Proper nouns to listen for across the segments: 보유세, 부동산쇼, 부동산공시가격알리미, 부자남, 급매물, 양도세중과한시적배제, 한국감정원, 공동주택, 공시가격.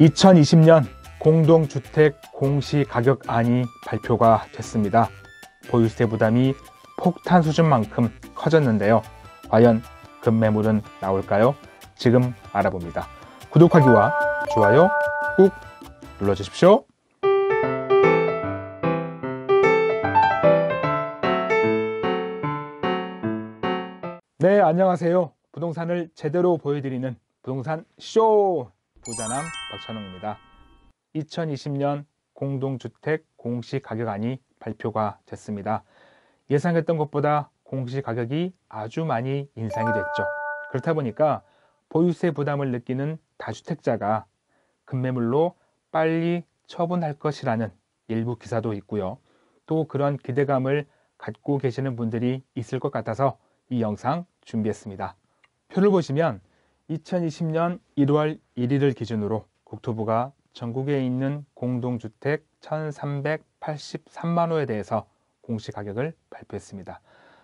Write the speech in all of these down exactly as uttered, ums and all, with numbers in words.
이천이십 년 공동주택 공시가격안이 발표가 됐습니다. 보유세 부담이 폭탄 수준만큼 커졌는데요. 과연 급매물은 나올까요? 지금 알아봅니다. 구독하기와 좋아요 꾹 눌러주십시오. 네, 안녕하세요. 부동산을 제대로 보여드리는 부동산 쇼! 부자남 박찬웅입니다. 이천이십 년 공동주택 공시가격안이 발표가 됐습니다. 예상했던 것보다 공시가격이 아주 많이 인상이 됐죠. 그렇다 보니까 보유세 부담을 느끼는 다주택자가 급매물로 빨리 처분할 것이라는 일부 기사도 있고요. 또 그런 기대감을 갖고 계시는 분들이 있을 것 같아서 이 영상 준비했습니다. 표를 보시면 이천이십 년 일월 일일을 기준으로 국토부가 전국에 있는 공동주택 천삼백팔십삼만 호에 대해서 공시가격을 발표했습니다.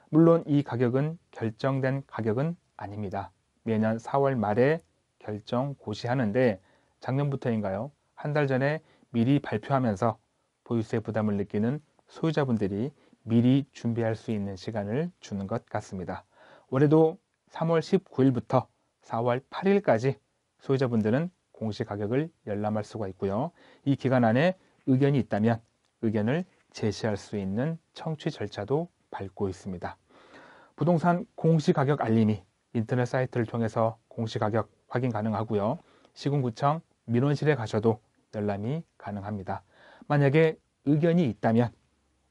물론 이 가격은 결정된 가격은 아닙니다. 매년 사월 말에 결정 고시하는데 작년부터인가요? 한 달 전에 미리 발표하면서 보유세 부담을 느끼는 소유자분들이 미리 준비할 수 있는 시간을 주는 것 같습니다. 올해도 삼월 십구일부터 사월 팔일까지 소유자분들은 공시가격을 열람할 수가 있고요. 이 기간 안에 의견이 있다면 의견을 제시할 수 있는 청취 절차도 밟고 있습니다. 부동산 공시가격 알림이 인터넷 사이트를 통해서 공시가격 확인 가능하고요. 시군구청 민원실에 가셔도 열람이 가능합니다. 만약에 의견이 있다면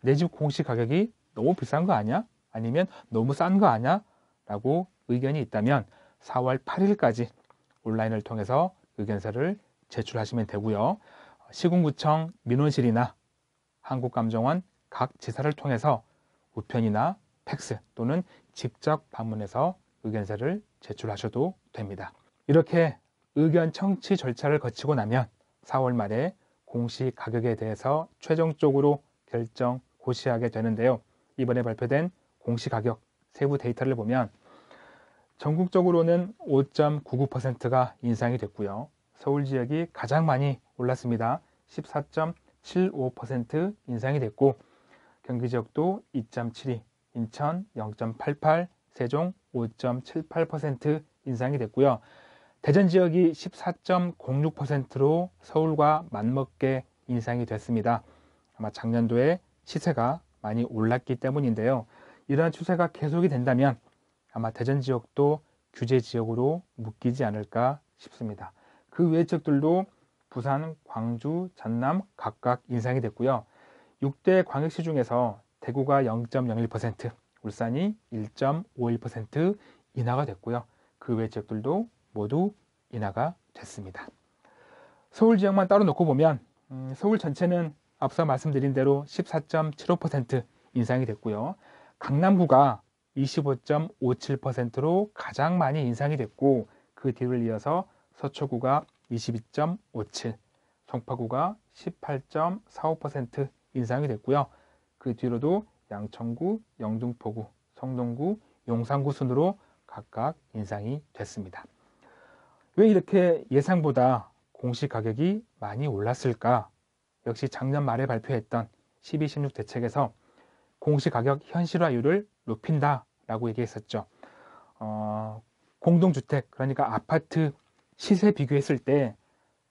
내 집 공시가격이 너무 비싼 거 아니야? 아니면 너무 싼 거 아니야? 라고 의견이 있다면 사월 팔일까지 온라인을 통해서 의견서를 제출하시면 되고요. 시군구청 민원실이나 한국감정원 각 지사를 통해서 우편이나 팩스 또는 직접 방문해서 의견서를 제출하셔도 됩니다. 이렇게 의견 청취 절차를 거치고 나면 사월 말에 공시가격에 대해서 최종적으로 결정 고시하게 되는데요. 이번에 발표된 공시가격 세부 데이터를 보면 전국적으로는 오 점 구구 퍼센트가 인상이 됐고요. 서울 지역이 가장 많이 올랐습니다. 십사 점 칠오 퍼센트 인상이 됐고 경기 지역도 이 점 칠이, 인천 영 점 팔팔, 세종 오 점 칠팔 퍼센트 인상이 됐고요. 대전 지역이 십사 점 공육 퍼센트로 서울과 맞먹게 인상이 됐습니다. 아마 작년도에 시세가 많이 올랐기 때문인데요. 이러한 추세가 계속이 된다면 아마 대전 지역도 규제 지역으로 묶이지 않을까 싶습니다. 그 외 지역들도 부산, 광주, 전남 각각 인상이 됐고요. 육 대 광역시 중에서 대구가 영 점 영일 퍼센트, 울산이 일 점 오일 퍼센트 인하가 됐고요. 그 외 지역들도 모두 인하가 됐습니다. 서울 지역만 따로 놓고 보면 음, 서울 전체는 앞서 말씀드린 대로 십사 점 칠오 퍼센트 인상이 됐고요. 강남구가 이십오 점 오칠 퍼센트로 가장 많이 인상이 됐고 그 뒤를 이어서 서초구가 이십이 점 오칠, 송파구가 십팔 점 사오 퍼센트 인상이 됐고요. 그 뒤로도 양천구, 영등포구, 성동구, 용산구 순으로 각각 인상이 됐습니다. 왜 이렇게 예상보다 공시가격이 많이 올랐을까? 역시 작년 말에 발표했던 십이, 십육 대책에서 공시가격 현실화율을 높인다라고 얘기했었죠. 어, 공동주택, 그러니까 아파트 시세 비교했을 때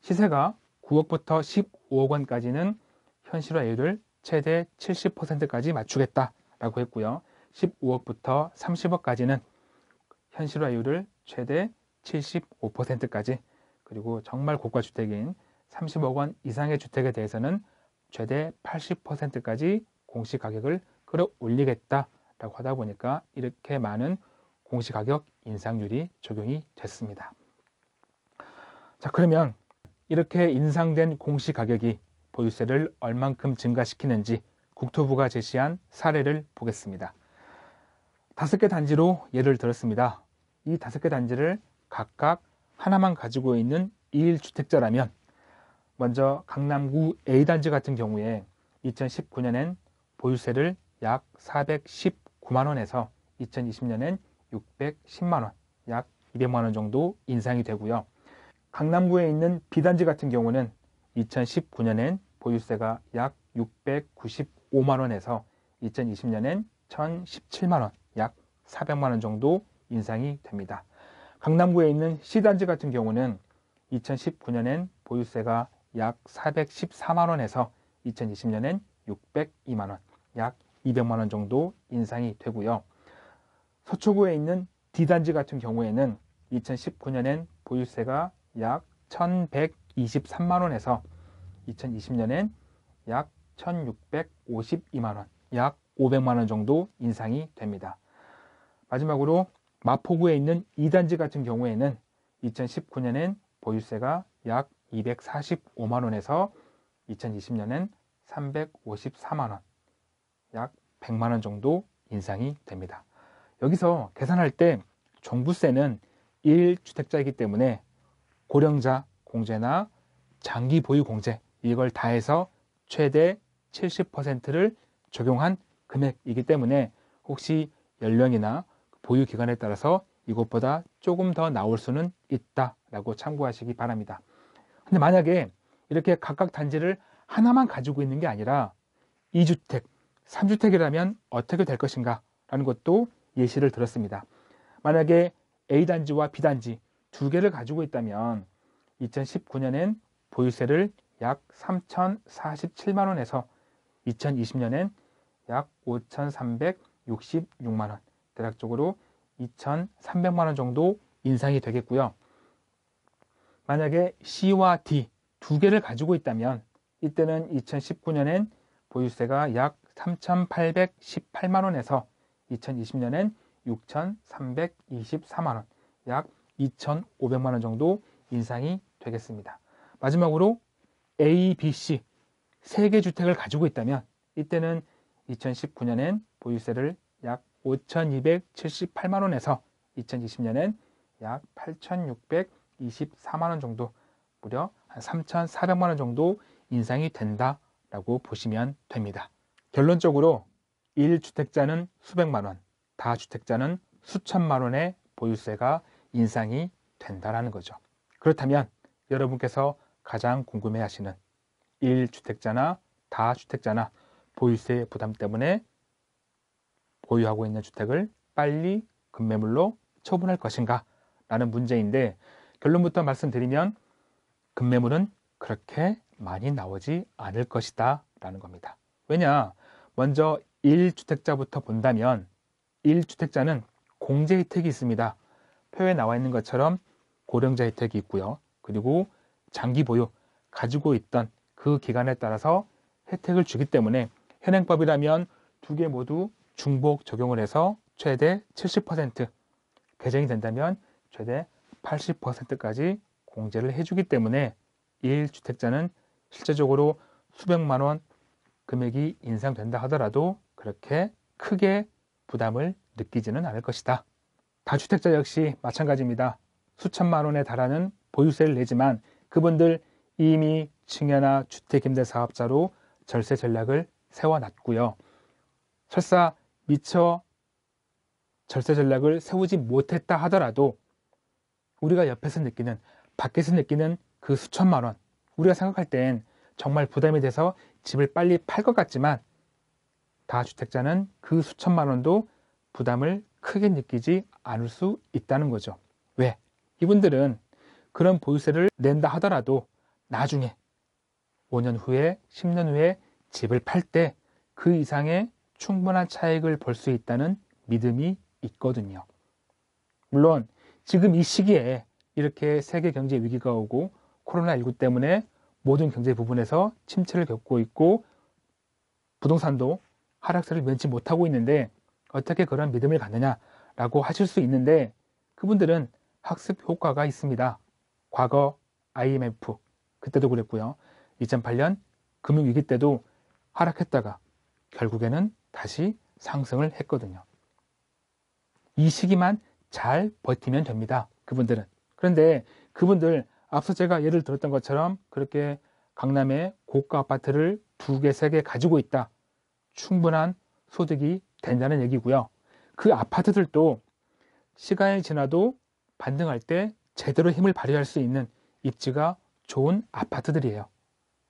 시세가 구억부터 십오억 원까지는 현실화율을 최대 칠십 퍼센트까지 맞추겠다라고 했고요. 십오억부터 삼십억까지는 현실화율을 최대 칠십오 퍼센트까지, 그리고 정말 고가주택인 삼십억 원 이상의 주택에 대해서는 최대 팔십 퍼센트까지 공시가격을 끌어올리겠다 라고 하다 보니까 이렇게 많은 공시가격 인상률이 적용이 됐습니다. 자, 그러면 이렇게 인상된 공시가격이 보유세를 얼만큼 증가시키는지 국토부가 제시한 사례를 보겠습니다. 다섯 개 단지로 예를 들었습니다. 이 다섯 개 단지를 각각 하나만 가지고 있는 일주택자라면 먼저 강남구 에이 단지 같은 경우에 이천십구 년엔 보유세를 약 사백십구만 원에서 이천이십 년엔 육백십만 원, 약 이백만 원 정도 인상이 되고요. 강남구에 있는 비단지 같은 경우는 이천십구 년엔 보유세가 약 육백구십오만 원에서 이천이십 년엔 천십칠만 원, 약 사백만 원 정도 인상이 됩니다. 강남구에 있는 C단지 같은 경우는 이천십구 년엔 보유세가 약 사백십사만 원에서 이천이십 년엔 육백이만 원, 약 이백만 원 정도 인상이 되고요. 서초구에 있는 D단지 같은 경우에는 이천십구 년엔 보유세가 약 천백이십삼만 원에서 이천이십 년엔 약 천육백오십이만 원, 약 오백만 원 정도 인상이 됩니다. 마지막으로 마포구에 있는 이 단지 같은 경우에는 이천십구 년엔 보유세가 약 이백사십오만 원에서 이천이십 년엔 삼백오십사만 원, 약 백만 원 정도 인상이 됩니다. 여기서 계산할 때 종부세는 일 주택자이기 때문에 고령자 공제나 장기 보유 공제 이걸 다해서 최대 칠십 퍼센트를 적용한 금액이기 때문에 혹시 연령이나 보유 기간에 따라서 이것보다 조금 더 나올 수는 있다라고 참고하시기 바랍니다. 근데 만약에 이렇게 각각 단지를 하나만 가지고 있는 게 아니라 이 주택, 삼 주택이라면 어떻게 될 것인가 라는 것도 예시를 들었습니다. 만약에 A단지와 B단지 두 개를 가지고 있다면 이천십구 년엔 보유세를 약 삼천사십칠만 원에서 이천이십 년엔 약 오천삼백육십육만 원, 대략적으로 이천삼백만 원 정도 인상이 되겠고요. 만약에 C와 D 두 개를 가지고 있다면 이때는 이천십구 년엔 보유세가 약 삼천팔백십팔만 원에서 이천이십 년엔 육천삼백이십사만 원, 약 이천오백만 원 정도 인상이 되겠습니다. 마지막으로 A, B, C 세 개 주택을 가지고 있다면 이때는 이천십구 년엔 보유세를 약 오천이백칠십팔만 원에서 이천이십 년엔 약 팔천육백이십사만 원 정도, 무려 한 삼천사백만 원 정도 인상이 된다라고 보시면 됩니다. 결론적으로 일 주택자는 수백만 원, 다주택자는 수천만 원의 보유세가 인상이 된다라는 거죠. 그렇다면 여러분께서 가장 궁금해하시는 일 주택자나 다주택자나 보유세 부담 때문에 보유하고 있는 주택을 빨리 급매물로 처분할 것인가 라는 문제인데, 결론부터 말씀드리면 급매물은 그렇게 많이 나오지 않을 것이다 라는 겁니다. 왜냐, 먼저 일 주택자부터 본다면 일 주택자는 공제 혜택이 있습니다. 표에 나와 있는 것처럼 고령자 혜택이 있고요. 그리고 장기 보유, 가지고 있던 그 기간에 따라서 혜택을 주기 때문에 현행법이라면 두 개 모두 중복 적용을 해서 최대 칠십 퍼센트, 개정이 된다면 최대 팔십 퍼센트까지 공제를 해주기 때문에 일 주택자는 실제적으로 수백만 원 금액이 인상된다 하더라도 그렇게 크게 부담을 느끼지는 않을 것이다. 다주택자 역시 마찬가지입니다. 수천만 원에 달하는 보유세를 내지만 그분들 이미 증여나 주택임대사업자로 절세 전략을 세워놨고요. 설사 미처 절세 전략을 세우지 못했다 하더라도 우리가 옆에서 느끼는, 밖에서 느끼는 그 수천만 원, 우리가 생각할 땐 정말 부담이 돼서 집을 빨리 팔 것 같지만 다주택자는 그 수천만 원도 부담을 크게 느끼지 않을 수 있다는 거죠. 왜? 이분들은 그런 보유세를 낸다 하더라도 나중에 오 년 후에, 십 년 후에 집을 팔 때 그 이상의 충분한 차익을 볼 수 있다는 믿음이 있거든요. 물론 지금 이 시기에 이렇게 세계 경제 위기가 오고 코로나 십구 때문에 모든 경제 부분에서 침체를 겪고 있고 부동산도 하락세를 면치 못하고 있는데 어떻게 그런 믿음을 갖느냐라고 하실 수 있는데, 그분들은 학습 효과가 있습니다. 과거 아이엠에프 그때도 그랬고요. 이천팔 년 금융위기 때도 하락했다가 결국에는 다시 상승을 했거든요. 이 시기만 잘 버티면 됩니다, 그분들은. 그런데 그분들 앞서 제가 예를 들었던 것처럼 그렇게 강남에 고가 아파트를 두 개, 세 개 가지고 있다, 충분한 소득이 된다는 얘기고요. 그 아파트들도 시간이 지나도 반등할 때 제대로 힘을 발휘할 수 있는 입지가 좋은 아파트들이에요.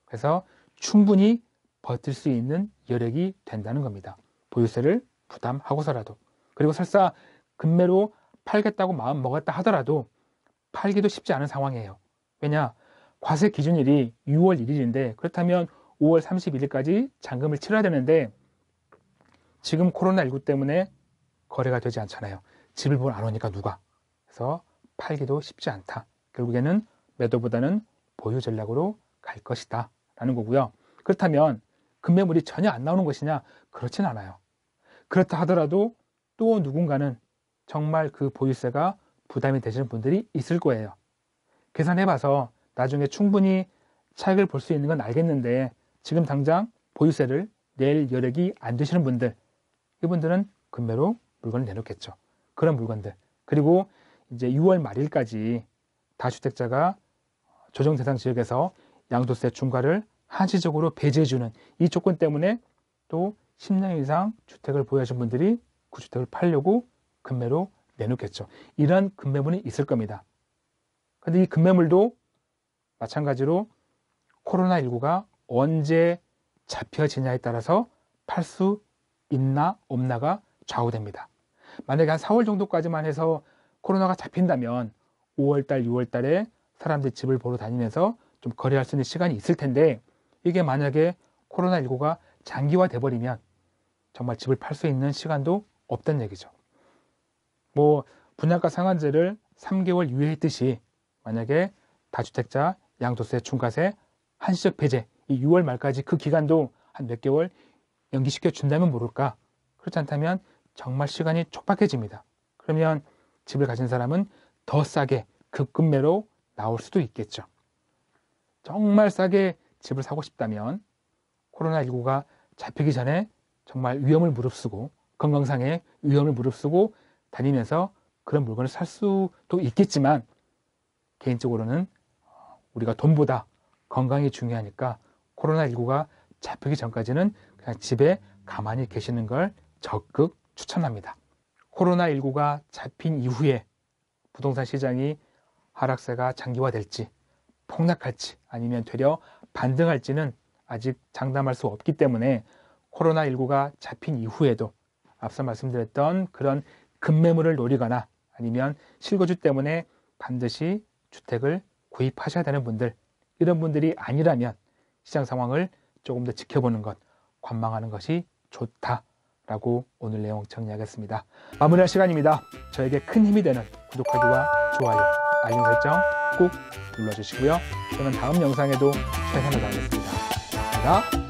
그래서 충분히 버틸 수 있는 여력이 된다는 겁니다. 보유세를 부담하고서라도. 그리고 설사 급매로 팔겠다고 마음 먹었다 하더라도 팔기도 쉽지 않은 상황이에요. 왜냐? 과세 기준일이 유월 일일인데 그렇다면 오월 삼십일일까지 잔금을 치러야 되는데 지금 코로나 일구 때문에 거래가 되지 않잖아요. 집을 보러 안 오니까 누가. 그래서 팔기도 쉽지 않다. 결국에는 매도보다는 보유 전략으로 갈 것이다 라는 거고요. 그렇다면 급매물이 전혀 안 나오는 것이냐? 그렇진 않아요. 그렇다 하더라도 또 누군가는 정말 그 보유세가 부담이 되시는 분들이 있을 거예요. 계산해봐서 나중에 충분히 차익을 볼 수 있는 건 알겠는데 지금 당장 보유세를 낼 여력이 안 되시는 분들, 이분들은 급매로 물건을 내놓겠죠. 그런 물건들. 그리고 이제 유월 말일까지 다주택자가 조정 대상 지역에서 양도세 중과를 한시적으로 배제해주는 이 조건 때문에 또 십 년 이상 주택을 보유하신 분들이 그 주택을 팔려고 급매로 내놓겠죠. 이런 급매물이 있을 겁니다. 그런데 이 급매물도 마찬가지로 코로나 일구가 언제 잡혀지냐에 따라서 팔 수 있나 없나가 좌우됩니다. 만약에 한 사월 정도까지만 해서 코로나가 잡힌다면 오월달, 유월달에 사람들이 집을 보러 다니면서 좀 거래할 수 있는 시간이 있을 텐데 이게 만약에 코로나 일구가 장기화돼 버리면 정말 집을 팔 수 있는 시간도 없다는 얘기죠. 뭐 분양가 상한제를 삼 개월 유예했듯이 만약에 다주택자 양도세 중과세 한시적 배제 이 유월 말까지 그 기간도 한 몇 개월 연기시켜 준다면 모를까. 그렇지 않다면 정말 시간이 촉박해집니다. 그러면 집을 가진 사람은 더 싸게 급급매로 나올 수도 있겠죠. 정말 싸게 집을 사고 싶다면 코로나 일구가 잡히기 전에 정말 위험을 무릅쓰고 건강상의 위험을 무릅쓰고 다니면서 그런 물건을 살 수도 있겠지만 개인적으로는 우리가 돈보다 건강이 중요하니까 코로나 일구가 잡히기 전까지는 그냥 집에 가만히 계시는 걸 적극 추천합니다. 코로나 일구가 잡힌 이후에 부동산 시장이 하락세가 장기화될지 폭락할지 아니면 되려 반등할지는 아직 장담할 수 없기 때문에 코로나 일구가 잡힌 이후에도 앞서 말씀드렸던 그런 급매물을 노리거나 아니면 실거주 때문에 반드시 주택을 구입하셔야 되는 분들, 이런 분들이 아니라면 시장 상황을 조금 더 지켜보는 것, 관망하는 것이 좋다라고 오늘 내용 정리하겠습니다. 마무리할 시간입니다. 저에게 큰 힘이 되는 구독하기와 좋아요, 알림 설정 꼭 눌러주시고요. 저는 다음 영상에도 최선을 다하겠습니다. 감사합니다.